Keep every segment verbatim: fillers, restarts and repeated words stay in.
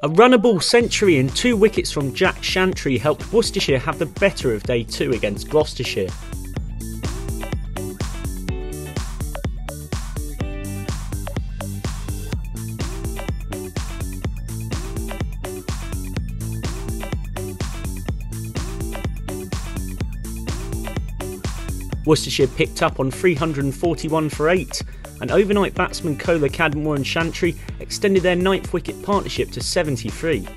A runnable century and two wickets from Jack Shantry helped Worcestershire have the better of day two against Gloucestershire. Worcestershire picked up on three hundred and forty-one for eight, and overnight batsmen Kohler-Cadmore and Shantry extended their ninth wicket partnership to seventy-three.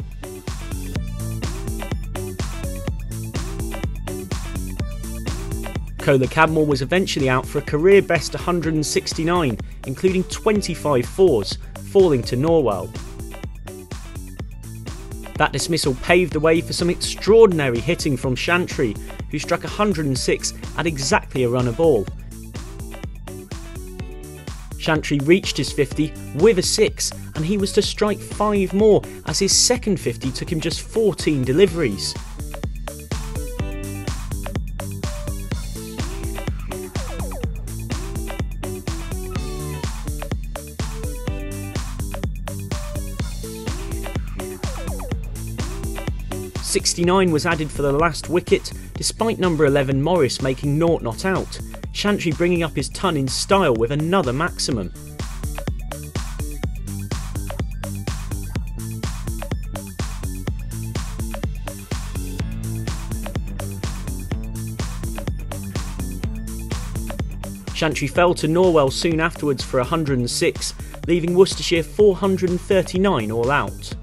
Kohler-Cadmore was eventually out for a career best one hundred and sixty-nine, including twenty-five fours, falling to Norwell. That dismissal paved the way for some extraordinary hitting from Shantry, who struck one hundred and six at exactly a run a ball. Shantry reached his fifty with a six, and he was to strike five more, as his second fifty took him just fourteen deliveries. sixty-nine was added for the last wicket, despite number eleven Morris making naught not out, Shantry bringing up his ton in style with another maximum. Shantry fell to Norwell soon afterwards for one hundred and six, leaving Worcestershire four hundred and thirty-nine all out.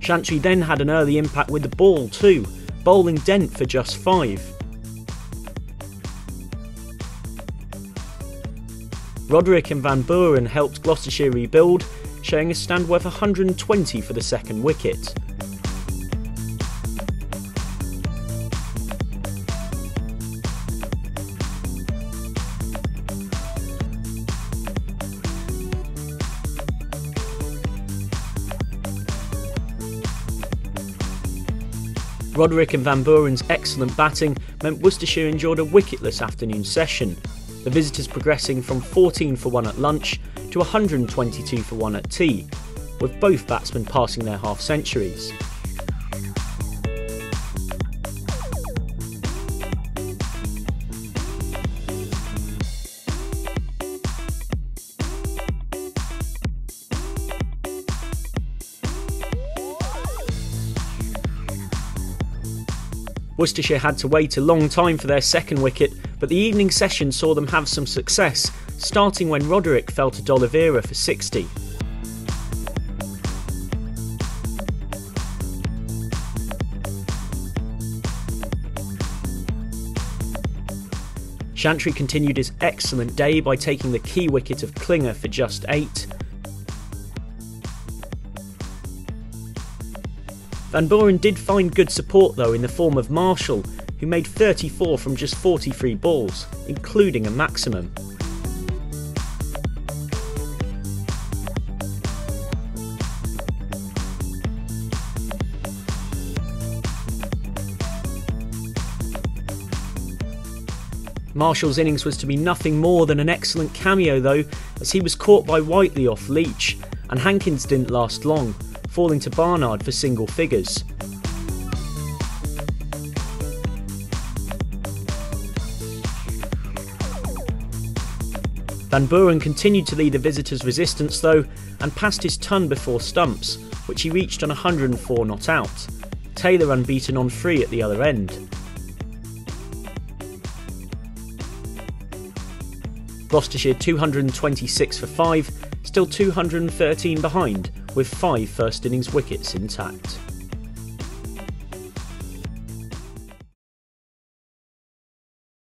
Shantry then had an early impact with the ball too, bowling Dent for just five. Roderick and Van Buren helped Gloucestershire rebuild, showing a stand worth one hundred and twenty for the second wicket. Roderick and Van Buren's excellent batting meant Worcestershire enjoyed a wicketless afternoon session, the visitors progressing from fourteen for one at lunch to one hundred and twenty-two for one at tea, with both batsmen passing their half-centuries. Worcestershire had to wait a long time for their second wicket, but the evening session saw them have some success, starting when Roderick fell to Dolivera for sixty. Shantry continued his excellent day by taking the key wicket of Klinger for just eight. Van Buren did find good support though in the form of Marshall, who made thirty-four from just forty-three balls, including a maximum. Marshall's innings was to be nothing more than an excellent cameo though, as he was caught by Whiteley off Leach, and Hankins didn't last long, falling to Barnard for single figures. Van Buren continued to lead the visitors' resistance though, and passed his ton before stumps, which he reached on one hundred and four not out. Taylor unbeaten on three at the other end. Gloucestershire two hundred and twenty-six for five, still two hundred and thirteen behind, with five first innings wickets intact.